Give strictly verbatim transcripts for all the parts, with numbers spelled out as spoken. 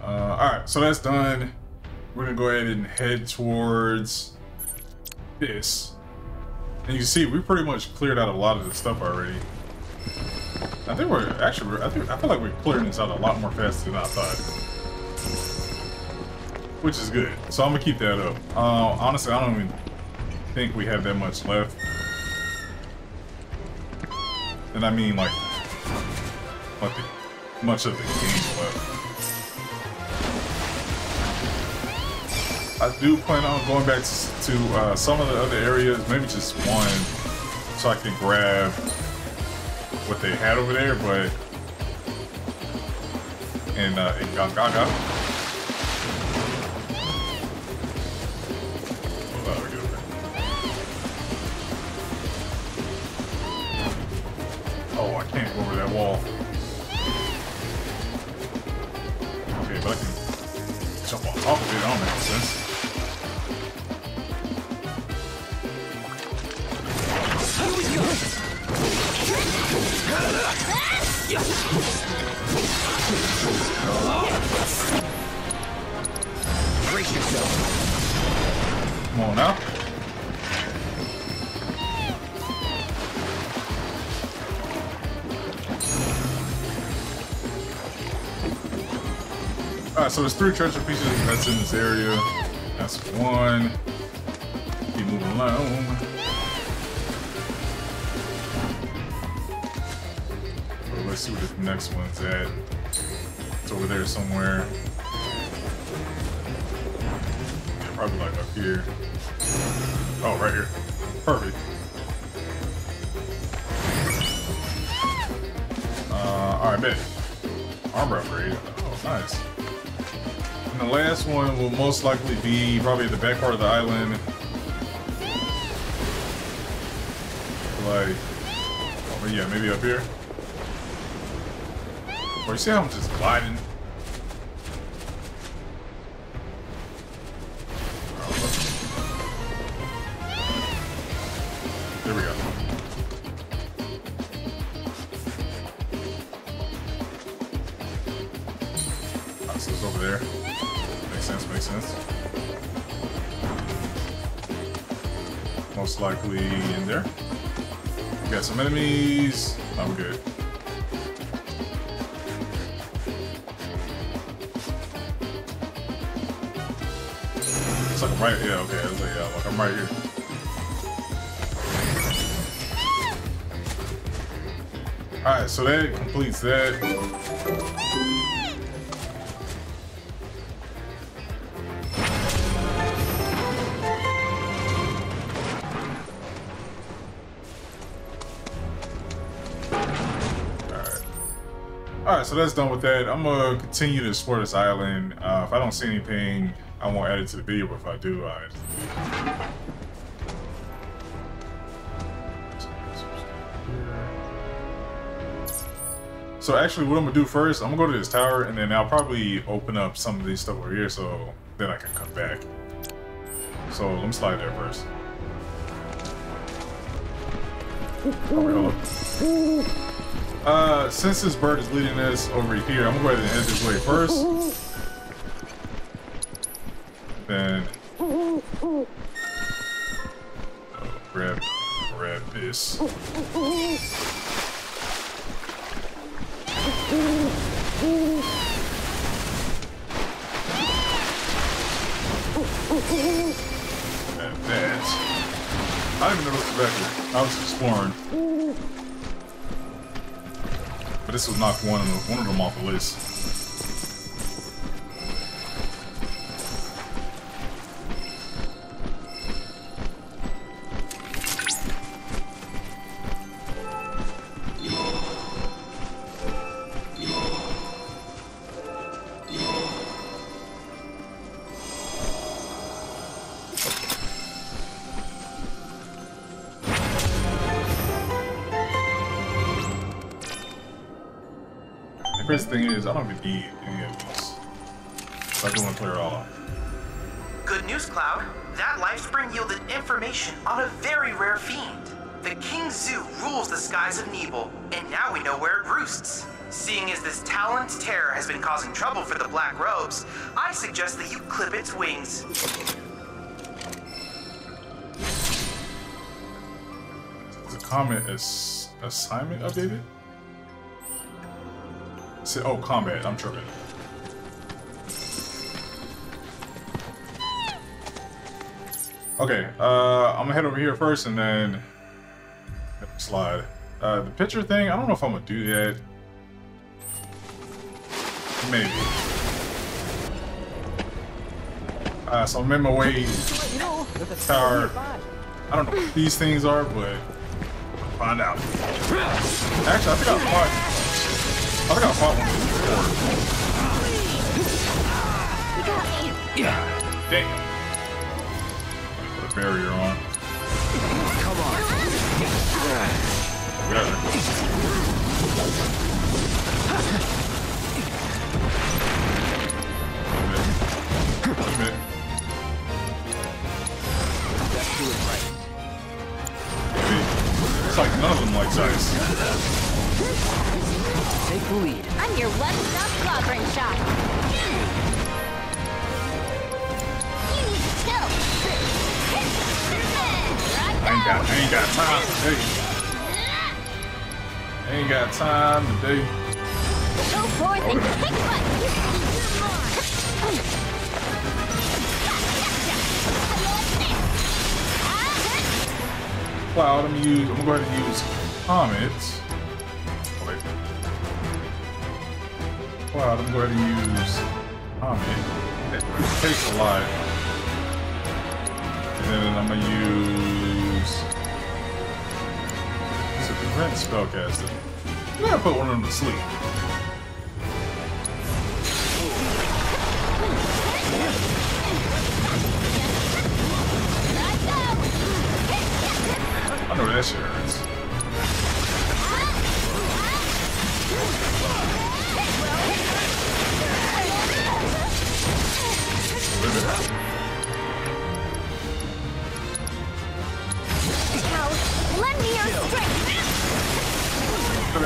Uh, Alright, so that's done. We're gonna go ahead and head towards this. And you can see we pretty much cleared out a lot of this stuff already. I think we're actually, I, think, I feel like we're clearing this out a lot more faster than I thought. Which is good. So I'm gonna keep that up. Uh, honestly, I don't even think we have that much left. And I mean like, like the, much of the game left. I do plan on going back to, to uh, some of the other areas, maybe just one, so I can grab what they had over there, but and uh, in Gangaga. Wall. Okay, but I can jump on top of it, I don't make sense. Brace yourself. Come on now. Alright, so there's three treasure pieces that's in this area. That's one. Keep moving along. So let's see where the next one's at. It's over there somewhere. Yeah, probably like up here. Oh, right here. Perfect. Uh, alright, bet. Armor upgrade. Oh, nice. And the last one will most likely be probably at the back part of the island. Like, oh yeah, maybe up here. Or you see how I'm just gliding? There we go. Alright, so it's over there. Makes sense, makes sense. Most likely in there. We got some enemies. I'm good. It's like I'm right here. Yeah, okay, I was like, yeah, like I'm right here. Alright, so that completes that. So that's done with that. I'm gonna continue to explore this island. Uh, if I don't see anything, I won't add it to the video, but if I do, I... So actually what I'm gonna do first, I'm gonna go to this tower and then I'll probably open up some of these stuff over here so then I can come back. So let me slide there first. There we go. Uh, since this bird is leading us over here, I'm going to go ahead and head this way first. Then oh, grab, grab this. Grab that. I didn't even know what was back here. I was exploring. But this was knocked one of them, one of them off the list. Thing is, I don't even need any of these. So I just want to clear it all out. Good news, Cloud. That life spring yielded information on a very rare fiend. The King Zu rules the skies of Nibel, and now we know where it roosts. Seeing as this talon's terror has been causing trouble for the Black Robes, I suggest that you clip its wings. The comment is assignment updated? Say, oh, combat, I'm tripping. Okay, uh, I'm gonna head over here first and then slide. Uh, the picture thing, I don't know if I'm gonna do that. Maybe. Uh, so I'm in my way tower. I don't know what these things are, but we'll find out. Actually, I think I fought. I think I fought one before. Yeah. Damn. Put a barrier on. Come on. Whatever. Minute. It's like none of them like ice. Take the lead. I'm your one-stop clobbering shot. You need to go. I ain't got, I ain't got time today. I ain't got time today. Go forth and pick one. You can do more. Cloud, I'm gonna use. I'm gonna go ahead and use comets. Oh, wait. Cloud, I'm going to use comet. It takes a lot. And then I'm gonna use. It's a prevent spellcasting. I'm gonna put one of them to sleep. I know that shit hurts. Now, lend me your strength. Wait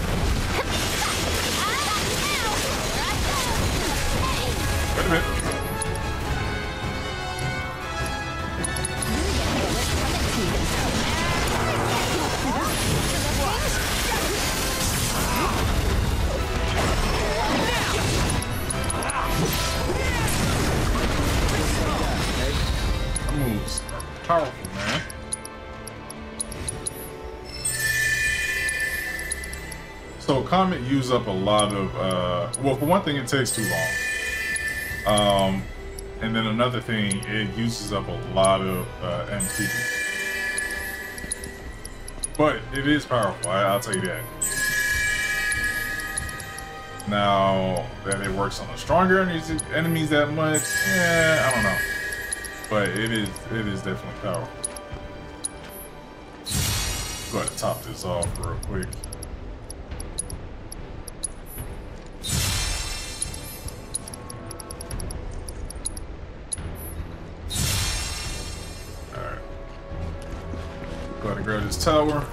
a minute. Moves are powerful, man. So comet use up a lot of uh well, for one thing, it takes too long. Um and then another thing, it uses up a lot of uh M T. But it is powerful, I I'll tell you that. Now that it works on the stronger enemies that much, yeah, I don't know. But it is, it is definitely powerful. Go ahead and top this off real quick. Alright. Go ahead and grab this tower.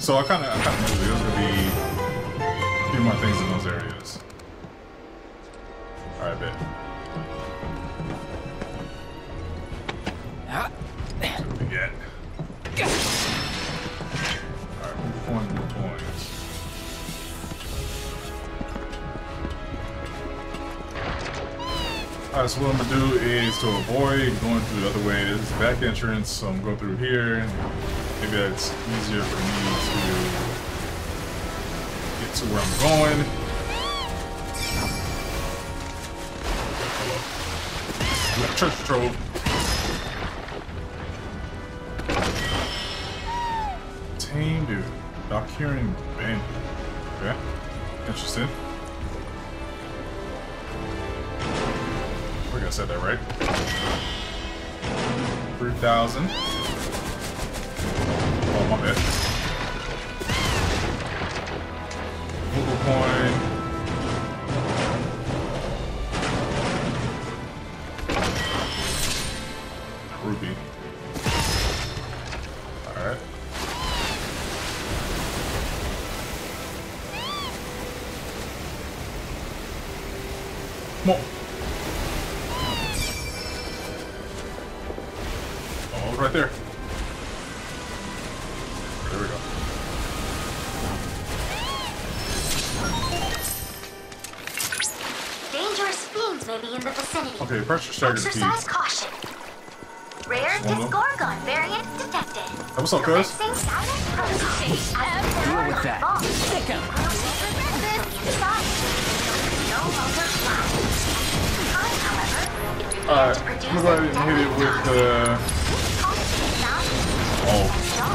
So I kind of I kind of knew there was gonna be a few more things in those areas. All right, bet. What do we get? All right, move point, move point. All right, so what I'm gonna do is to avoid going through the other way. This is the back entrance, so I'm going through here. Maybe that's easier for me to get to where I'm going. Electric trove. do. Doc hearing band. Okay. Interested. I think I said that right. three thousand. Oh, my bad. Google coin. Ruby. Alright. Come on. Right there. There we go. Dangerous fiends may be in the vicinity. Okay, pressure started to exercise caution. Rare Disgorgon variant detected. Hey, what's up, guys? Deal with that. Stick 'em. Alright, I'm glad I didn't hit it with the... Uh, Oh, my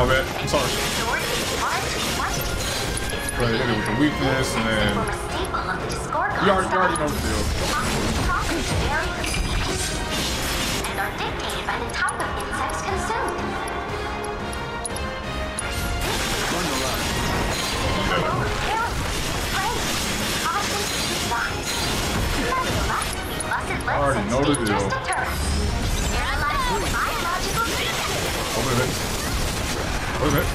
bad. I'm sorry. Right, hit it with the weakness and then... You already, you already know the deal. ...and are dictated by the type of insects consumed. I already know the deal. Over there. What is it?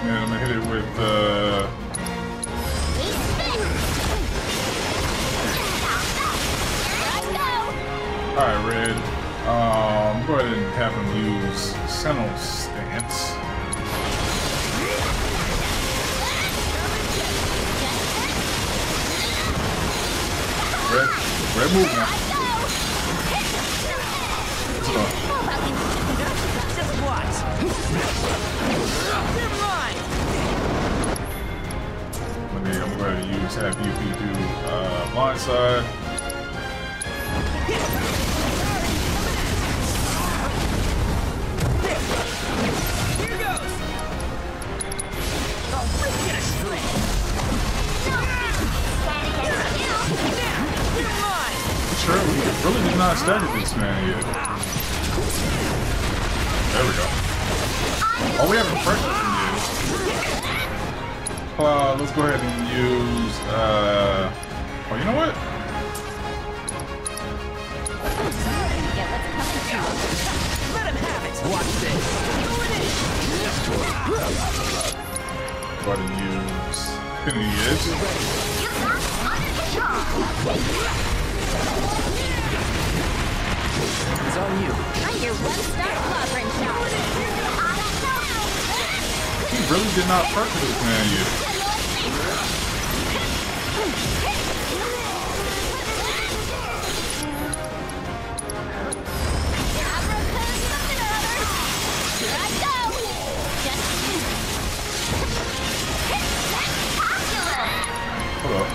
Yeah, I'm gonna hit it with uh Alright, Red. Um go ahead and have him use Sentinel Stance. Red Red move now. Okay, I'm going to use have Yuffie do uh, blindside. Here goes. Sure, we really did not study this man yet. There we go. Oh, we haven't pressure from you. Uh, let's go ahead and use, uh... Oh, you know what? Let him have it. Watch this. Go ahead and use... Pinning the edge. You've got under control. It's on you. Under one star clobbering shot. He really did not hurt this man yet. Hold up.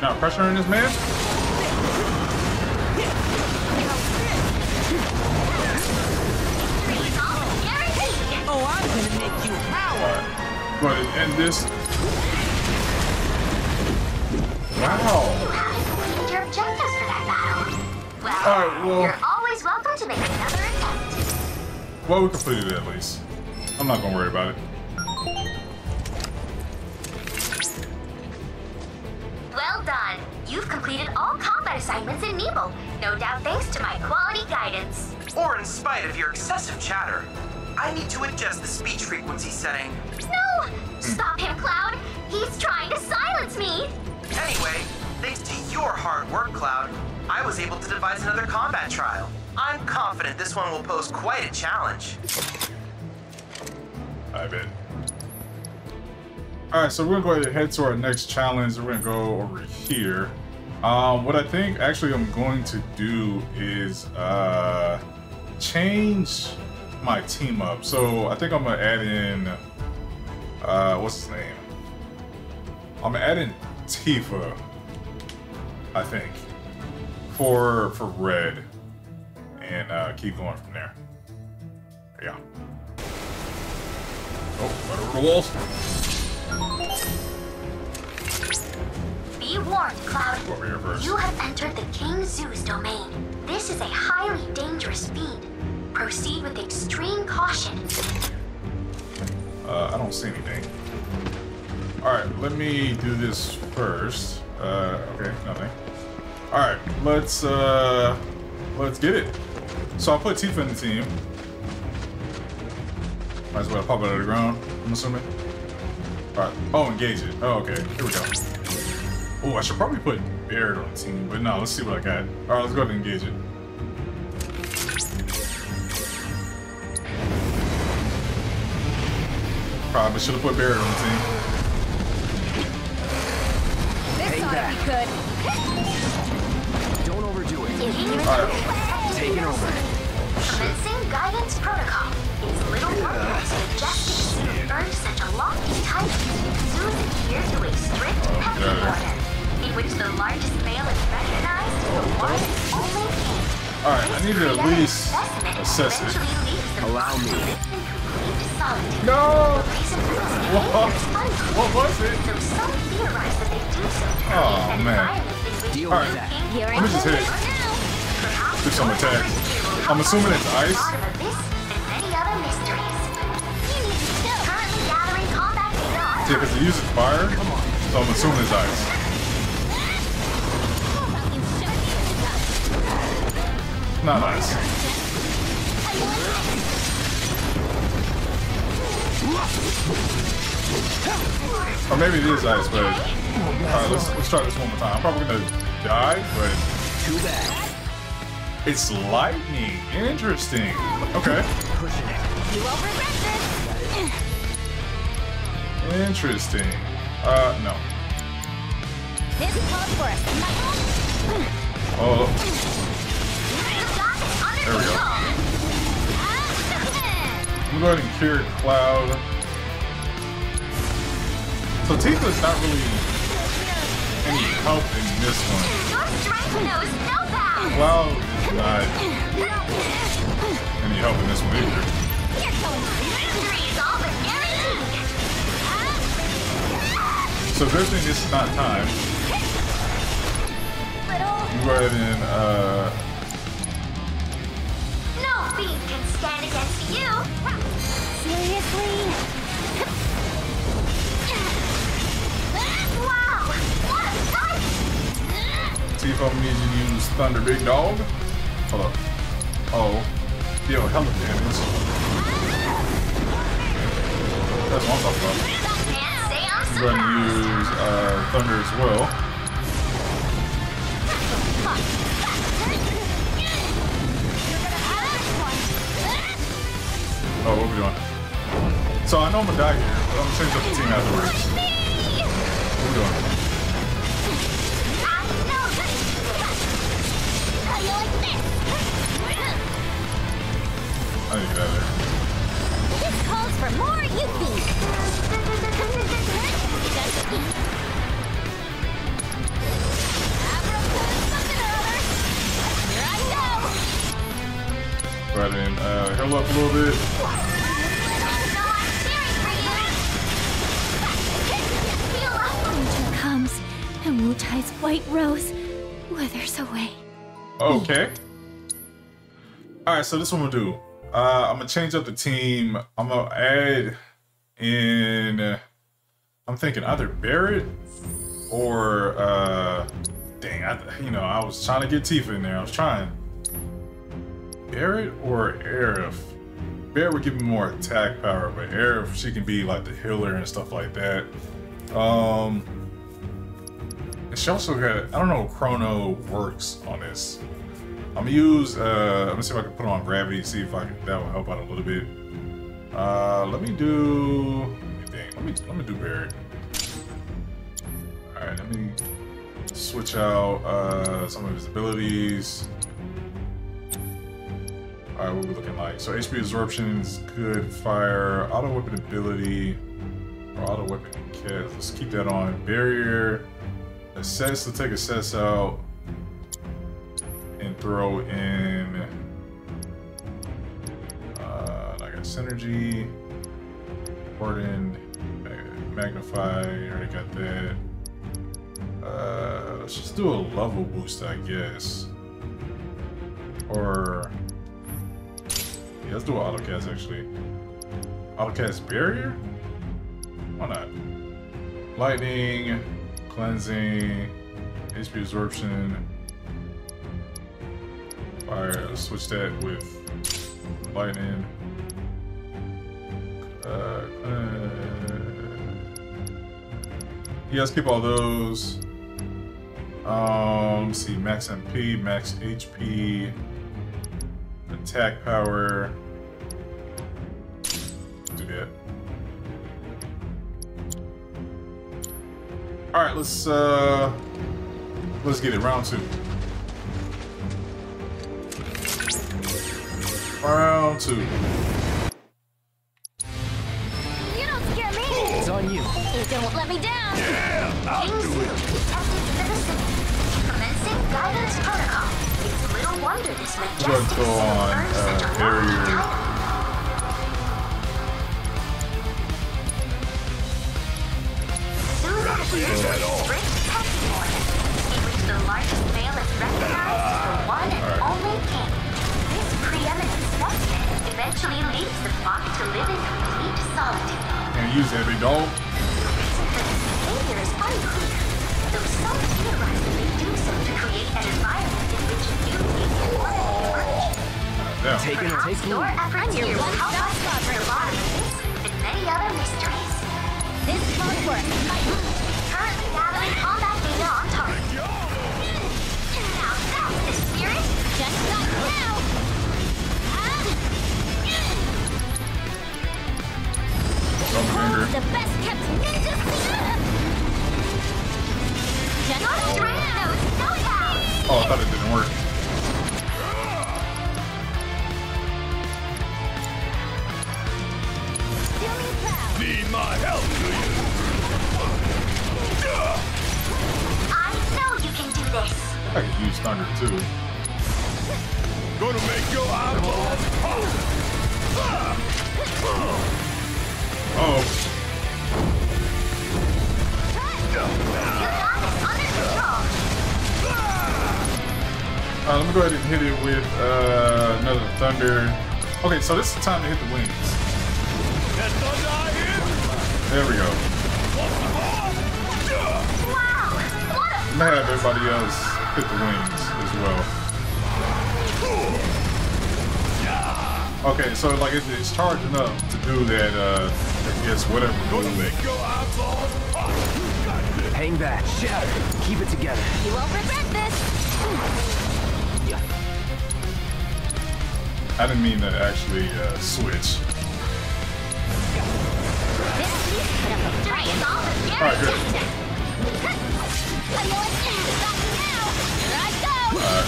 Not pressuring this man? Oh, I'm gonna make you howl. Go ahead and end this. Wow. Your objectives for that battle. Well, you're always welcome to make another attempt. Well, we completed it at least. I'm not gonna worry about it. Well done. You've completed all combat assignments in Nibel, no doubt thanks to my quality guidance. Or in spite of your excessive chatter. I need to adjust the speech frequency setting. No! Stop him, Cloud! He's trying to silence me! Anyway, thanks to your hard work, Cloud, I was able to devise another combat trial. I'm confident this one will pose quite a challenge. I bet. Alright, so we're going to go ahead and head to our next challenge. We're going to go over here. Um, what I think actually I'm going to do is uh, change my team up. So I think I'm going to add in, uh, what's his name? I'm going to add in Tifa, I think, for, for Red. And uh, keep going from there. Yeah. Oh, right over the walls. Be warned, Cloud. Over here first. You have entered the King Zu's domain. This is a highly dangerous fiend. Proceed with extreme caution. Uh, I don't see anything. All right, let me do this first. Uh, okay, nothing. All right, let's uh, let's get it. So I'll put Tifa in the team. Might as well pop it out of the ground, I'm assuming. Alright. Oh, engage it. Oh, okay. Here we go. Oh, I should probably put Barret on the team, but no, let's see what I got. Alright, let's go ahead and engage it. Probably should have put Barret on the team. This ought to be good. Don't overdo it. Alright. Take it over. Commencing guidance protocol. It's little workers with justice who earned such a lofty title. Zoos adhere to a strict pecking order, in which the largest male is recognized for one and only king. Alright, I need to at least assess it. Allow me. No! What? What was it? Oh, man. Alright, let me just hit it. Do some attacks. I'm assuming it's ice. Yeah, because it uses fire, so I'm assuming it's ice. Not ice. Or maybe it is ice, but... Alright, let's, let's try this one more time. I'm probably gonna die, but... Too bad. It's lightning. Interesting. Okay. You won't regret this. Interesting. Uh, no. This calls for us. Oh. There we go. I'm going to go ahead and cure Cloud. So Tifa's not really any help in this one. Your strength knows no bounds. Wow, not any help in this one either. Victory is all but guaranteed. So good thing this is not time. You go ahead and uh. No fiend can stand against you. Seriously? Tifa, I'm need to use Thunder Big Dog. Hold up. Oh. Yo, hell of damage. That's what I'm talking about. I'm going to use uh, Thunder as well. Oh, what are we doing? So I know I'm going to die here, but I'm going to change up the team afterwards. What are we doing? I need to get out of there. This calls for more Yuffie. Here I go. Right in, uh, heal up a little bit. Winter comes, and Wu Tai's white rose withers away. Okay. All right, so this one we'll do. Uh, I'm gonna change up the team. I'm gonna add in. Uh, I'm thinking either Barret or uh, dang, I, you know, I was trying to get Tifa in there. I was trying Barret or Aerith. Barret would give me more attack power, but Aerith, she can be like the healer and stuff like that. Um, and she also got. I don't know if Chrono works on this. I'm gonna use, uh, I'm gonna see if I can put on gravity, see if I can, that will help out a little bit. Uh, let me do, dang, let me, let me do Barret. Alright, let me switch out, uh, some of his abilities. Alright, what are we looking like? So H P absorption is good, fire, auto weapon ability, or auto weapon cast, let's keep that on. Barrier, assess, let's take assess out. And throw in uh, like a synergy, Ordin, magnify. Already got that. Uh, let's just do a level boost, I guess. Or yeah, let's do an autocast actually. Autocast barrier? Why not? Lightning, cleansing, H P absorption. Alright, let's switch that with lightning. Uh, uh, yeah, let's keep all those. Um, let's see, max M P, max H P, attack power. Let's do that. Alright, let's uh, let's get it round two. Round two. You don't scare me. It's on you. You don't let me down. Yeah, I'll King do it. Commencing guidance protocol. It's a little wonder this majestic go on, uh, barrier. Soon at all. In which the largest veil is recognized as the one and only king. Preeminent specimen eventually leads the flock to live in complete solitude. And use every doll. The reason for this behavior is unclear, though some theorize that they do so to create an environment in which you need to learn and function. Perhaps your efforts here will help us solve the bottom of this and many other mysteries. This won't work. Currently gathering combat data on target. Now that's the spirit. Just not now. The best kept ninja just not around. Oh, I thought it didn't work. Need my help, do you? I know you can do this. I could use thunder too. Gonna make your eyeballs pop. Uh oh. Alright, let me go ahead and hit it with uh, another thunder. Okay, so this is the time to hit the wings. There we go. I'm gonna have everybody else hit the wings as well. Okay, so like it's, it's charging up to do that. Uh, Yes, whatever. Go to make. Hang back. Shatter. Keep it together. You won't regret this. I didn't mean to actually uh, switch. Alright, good. Wow,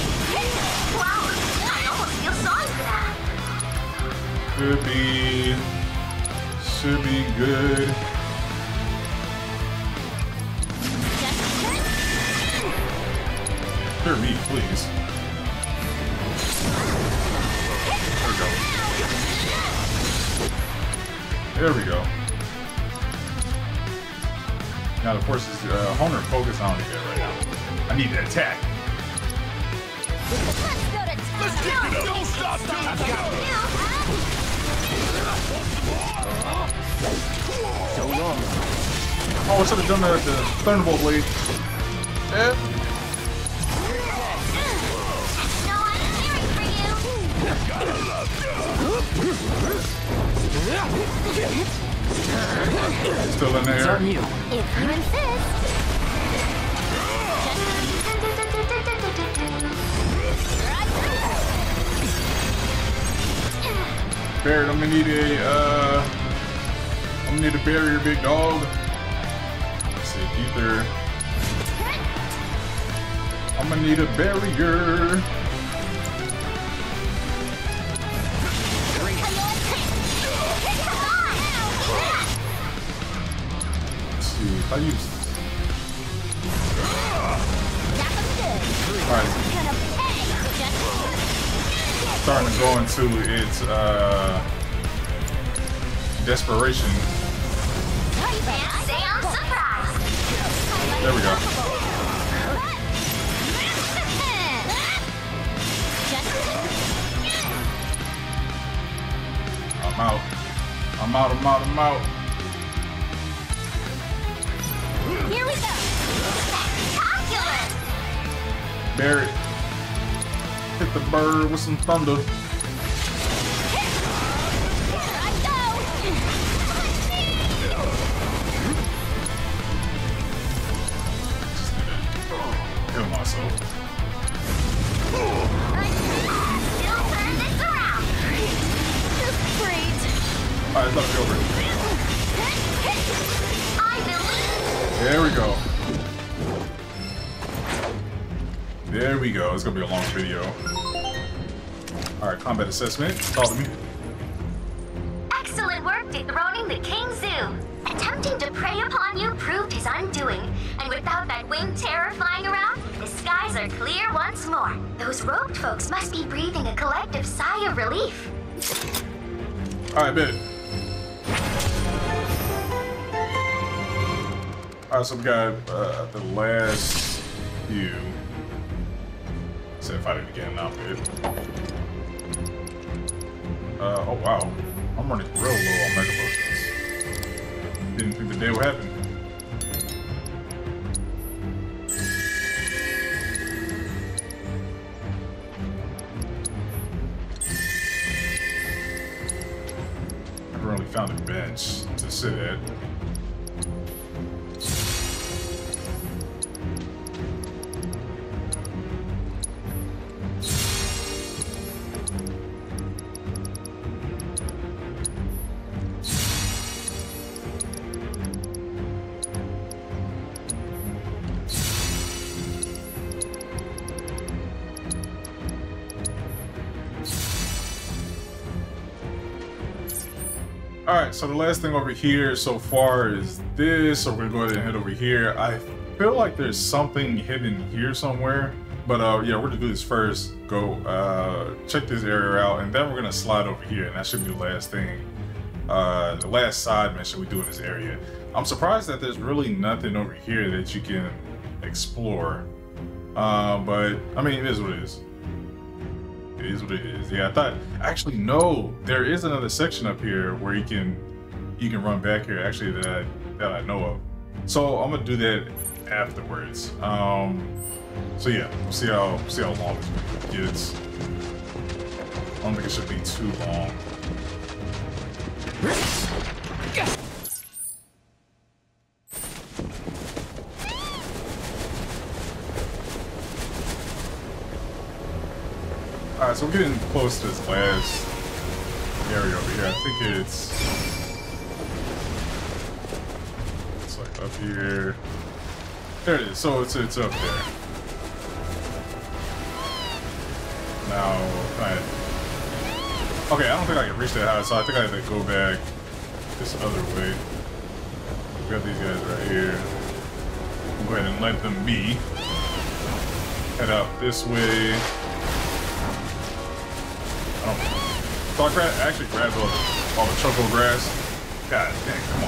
I almost feel sorry for that. Could be. Should be good. Clear me, please. There we go. There we go. Now the force is uh, honer focus on it right now. I need to attack. Let's go to Let's keep it up. Don't stop. Don't stop. So long. Oh, I should have done that at the Thunderbolt Blade. Yeah. Still in there. It's on you. If you insist. Barret, I'm gonna need a uh I'm gonna need a barrier, big dog. Let's see, either I'm gonna need a barrier. I use. Alright. Starting to go into its uh, desperation. There we go. I'm out. I'm out, I'm out, I'm out. Here we go! Spectacular! Barret. Hit the bird with some thunder. Here I go! Just need to kill myself. Still turn this around! Just great! Alright, let's go over it. There we go. There we go. It's gonna be a long video. Alright, combat assessment. Talk to me. Excellent work dethroning the King Zu. Attempting to prey upon you proved his undoing. And without that winged terror flying around, the skies are clear once more. Those robed folks must be breathing a collective sigh of relief. Alright, bet. Alright, so we got uh, the last few. So if I did it again, I'll do it. Uh, oh wow. I'm running real low on Mega Potions. Didn't think the day would happen. I haven't really found a bench to sit at. Alright, so the last thing over here so far is this, so we're gonna go ahead and head over here. I feel like there's something hidden here somewhere, but uh, yeah, we're gonna do this first. Go uh, check this area out, and then we're gonna slide over here, and that should be the last thing. Uh, the last side mission we do in this area. I'm surprised that there's really nothing over here that you can explore, uh, but I mean, it is what it is. It is what it is. Yeah, I thought. Actually, no. There is another section up here where you can, you can run back here. Actually, that I, that I know of. So I'm gonna do that afterwards. Um. So yeah, we'll see how see how long this gets. I don't think it should be too long. Alright, so we're getting close to this last area over here. I think it's... It's like up here. There it is. So it's it's up there. Now, I... Okay, I don't think I can reach that high, so I think I have to go back this other way. We've got these guys right here. We'll go ahead and let them be. Head out this way. Oh. So I grab, actually grabbed all the, all the choco grass. God dang, come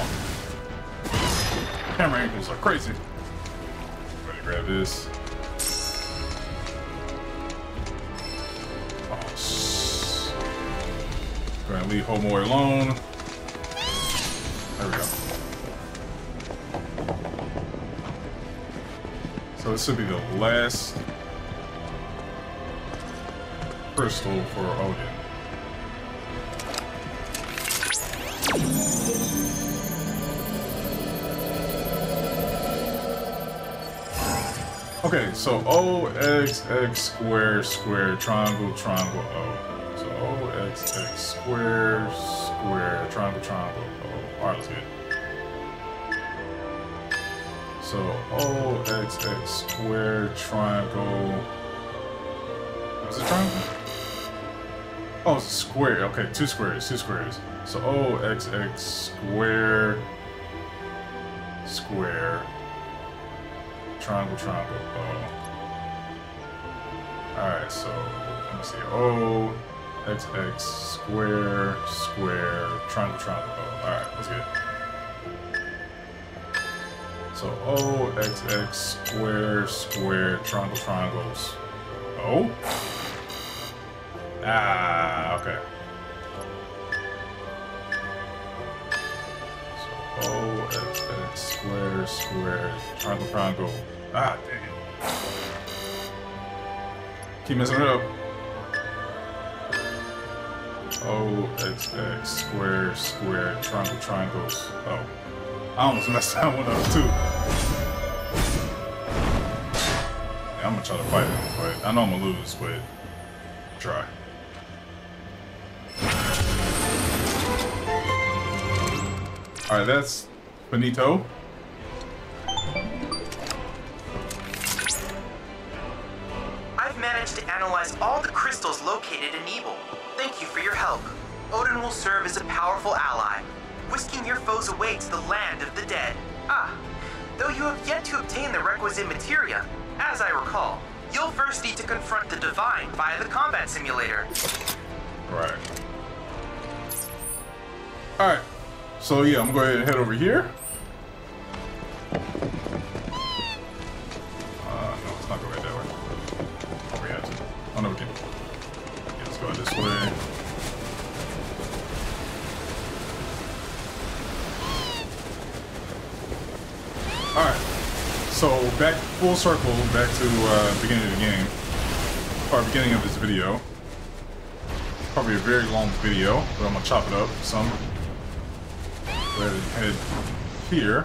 on. Camera angles are crazy. I'm gonna grab this. All right, leave Homeboy alone. There we go. So this should be the last crystal for Odin. Okay, so O, X, X, square, square, triangle, triangle, O. So O, X, X, square, square, triangle, triangle, O. Alright, let's get it. So O, X, X, square, triangle. Is it triangle? Oh, it's a square. Okay, two squares, two squares. So O, X, X, square, square. Triangle, triangle, O. Alright, so let me see. O, X, X, square, square, triangle, triangle, O. Alright, let's get it. So O, X, X, square, square, triangle, triangles, O? Ah, okay. So O, X, X, square, square, triangle, triangle. Ah, dang it. Keep messing it up. O, X, X, square, square, triangle, triangles. Oh. I almost messed that one up too. Yeah, I'm gonna try to fight it, but I know I'm gonna lose, but try. Alright, that's Benito. I've managed to analyze all the crystals located in Nibel. Thank you for your help. Odin will serve as a powerful ally, whisking your foes away to the land of the dead. Ah, though you have yet to obtain the requisite materia, as I recall, you'll first need to confront the Divine via the combat simulator. Right. Alright. So yeah, I'm going to go ahead and head over here. Uh, no, let's not go right that way. Oh, we have to. Oh, no, we can. Yeah, let's go this way. Alright. So, back full circle, back to uh, beginning of the game. Or beginning of this video. Probably a very long video, but I'm going to chop it up some. Go ahead and head here,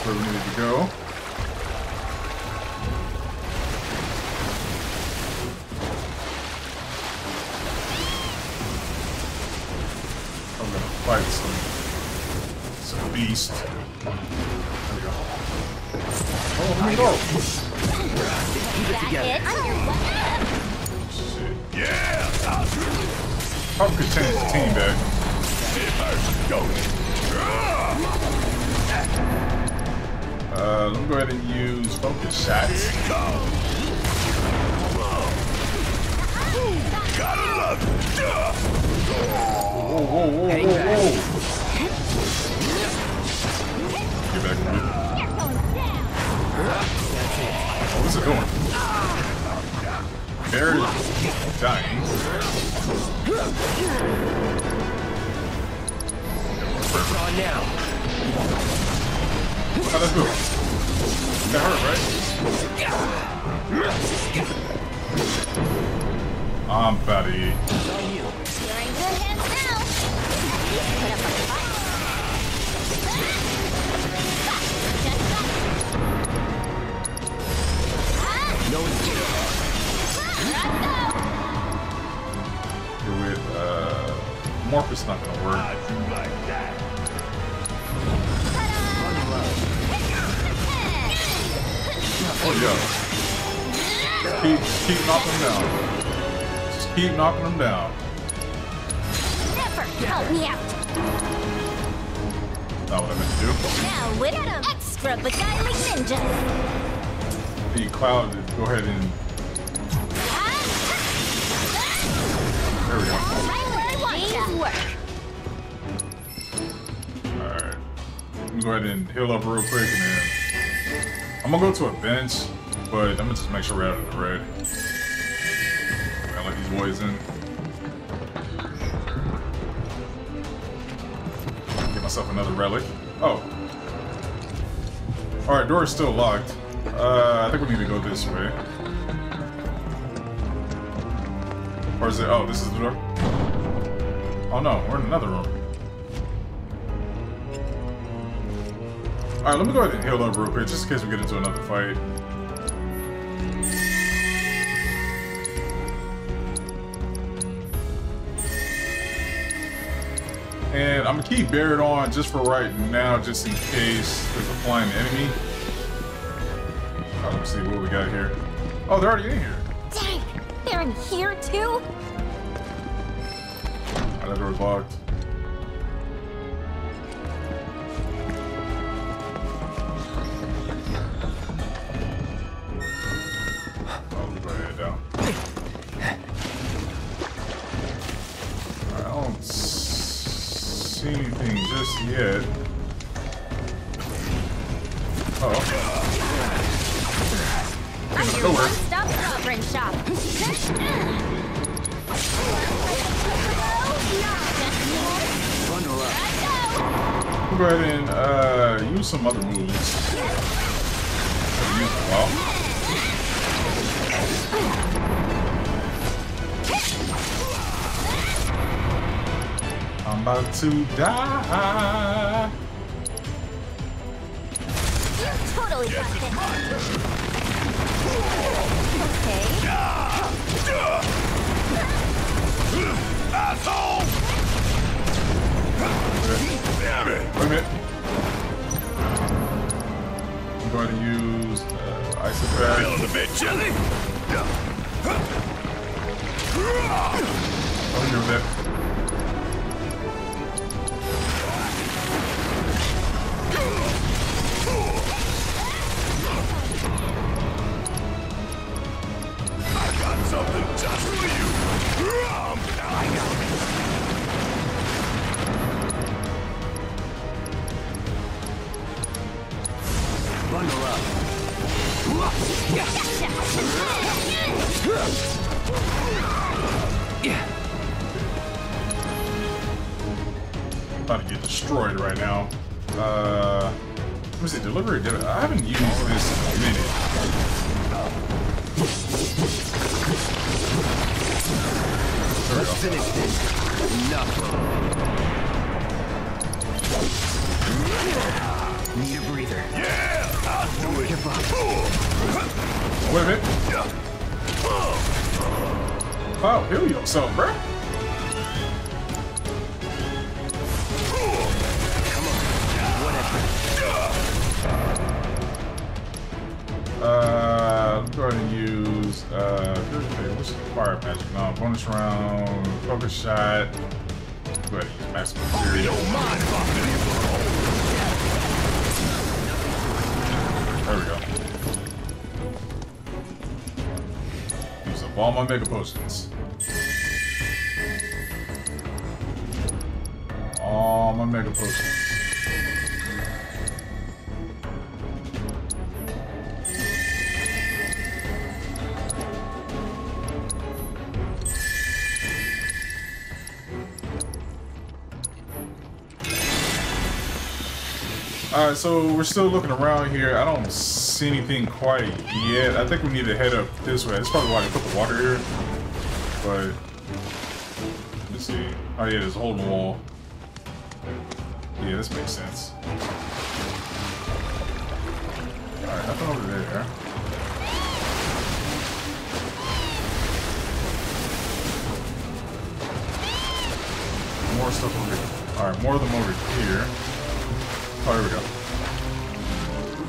where we needed to go. I'm gonna fight some, some beast. There we go. Oh, here we go! Keep it together. Shit. Yeah! Probably could change the team back. Uh, let me go ahead and use focus shots. Whoa, whoa, whoa, whoa, whoa. Get back from me. Oh, what's it going? Bear is dying. We're on now. How does that move? That hurt, right? I'm buddy. You're in good hands now. Put up a fight. No escape. You're with uh, Morpheus. Not gonna work. Oh yeah. Keep keep knocking them down. Just keep knocking them down. Never help me out. Not what I meant to do. Now with an extra beguiling ninja. The Cloud, go ahead and there we go. Alright. Let me go ahead and heal up real quick and then I'm gonna go to a bench, but I'm gonna just make sure we're out of the red. I let these boys in. myself another relic. Oh. Alright, door is still locked. Uh, I think we need to go this way. Or is it? Oh, this is the door. Oh no, we're in another room. Alright, let me go ahead and heal up real quick, just in case we get into another fight. And I'm gonna keep Barret on just for right now, just in case there's a flying enemy. Oh, let's see what we got here. Oh, they're already in here. Dang, they're in here too? That door's locked. I'll put my head down. Alright, I don't see anything just yet. Uh oh. I'm your one-stop covering shop. We'll go ahead and uh, use some other moves. Wow. I'm about to die. You totally got it. Okay. Asshole! Damn it! Wait a minute. I'm going to use uh, Isopad. Build a bit, Jelly. I'll hear that. I got something just for you. I got it. I'm about to get destroyed right now. Uh, let me see, delivery. I haven't used this in a minute. Let's finish this. Enough. Need a breather. Yeah. I'll do it. Oh, wait a minute. Oh, heal yourself, bruh. Come on. Whatever. Uh, I'm going to use, uh, what's fire magic? No, bonus round, focus shot. Go ahead and use maximum fury. Don't mind if I There we go. Use up all my mega potions. All my mega potions. Alright, so we're still looking around here. I don't see anything quite yet. I think we need to head up this way. That's probably why they put the water here. But, let's see. Oh yeah, there's a hole in the wall. Yeah, this makes sense. Alright, nothing over there. More stuff over here. Alright, more of them over here. Oh, here we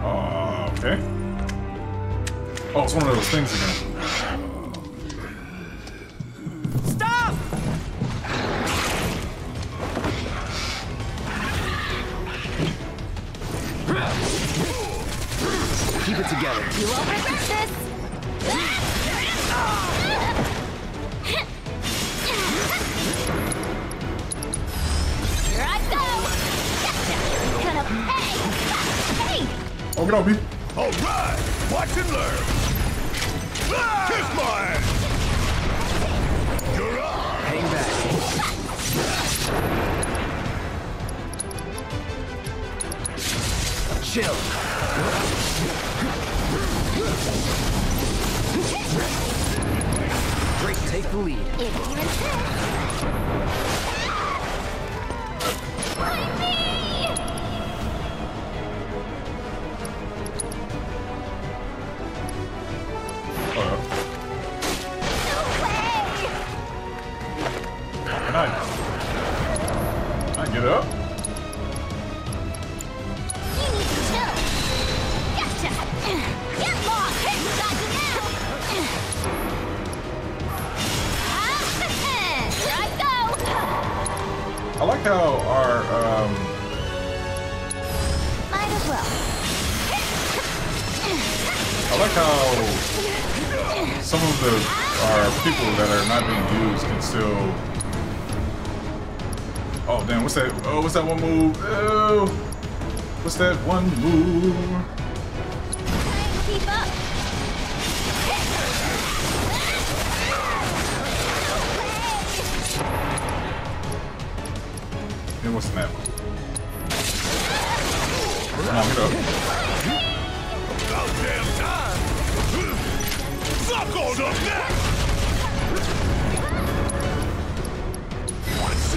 go. Uh, okay. Oh, it's one of those things again. Stop! Keep it together. You won't resist this. Here I go. Gonna hey! Hey! Oh, get on me. All right. Watch and learn. Ah! Kiss mine. You're up. Hang back. chill. Drake, take the lead. Uh-huh. No way! Nice. I get up. I like how our, um... might as well. I like how some of the our people that are not being used can still... Oh, damn, what's that? Oh, what's that one move? Oh, what's that one move? Keep up. Then what's that one? Come on, get up. Fuck all the back!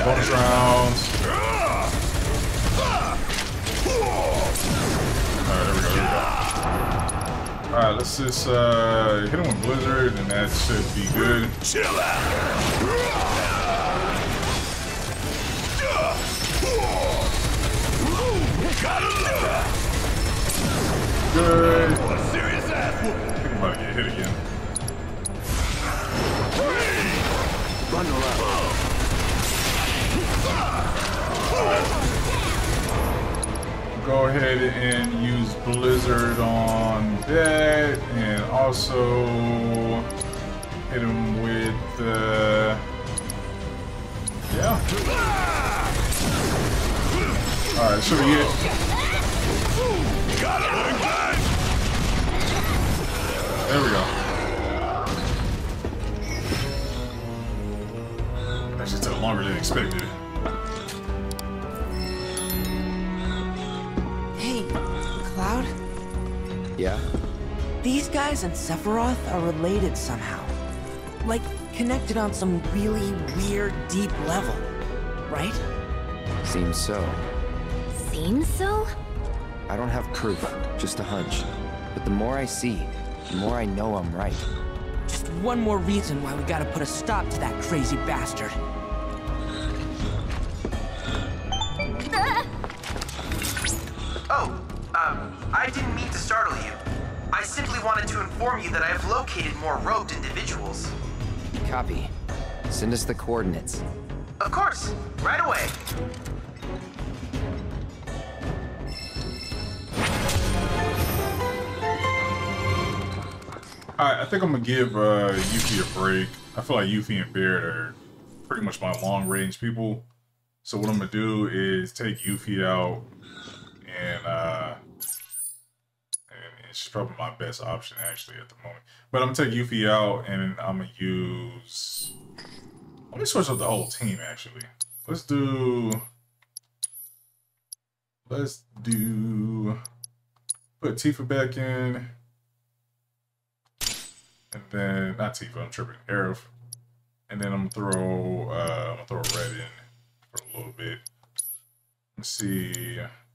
Bonus rounds. Alright, there we go, there we go. Alright, let's just uh, hit him with Blizzard and that should be good. Chill out! Good. I think I'm about to get hit again. Bundle up. Right. Go ahead and use Blizzard on that, and also hit him with uh, yeah. All right, should we get? There we go. That just took longer than expected. Hey, Cloud? Yeah? These guys and Sephiroth are related somehow. Like, connected on some really weird, deep level, right? Seems so. Seems so? I don't have proof, just a hunch. But the more I see, the more I know I'm right. Just one more reason why we gotta put a stop to that crazy bastard. Oh, um, I didn't mean to startle you. I simply wanted to inform you that I have located more robed individuals. Copy. Send us the coordinates. Of course, right away. Alright, I think I'm gonna give uh, Yuffie a break. I feel like Yuffie and Barret are pretty much my long-range people. So what I'm gonna do is take Yuffie out, and uh, and she's probably my best option actually at the moment. But I'm gonna take Yuffie out, and I'm gonna use. Let me switch up the whole team actually. Let's do. Let's do. Put Tifa back in. And then not Tifa, I'm tripping, Aerith. And then I'm gonna throw uh I'm gonna throw Red in for a little bit. Let's see.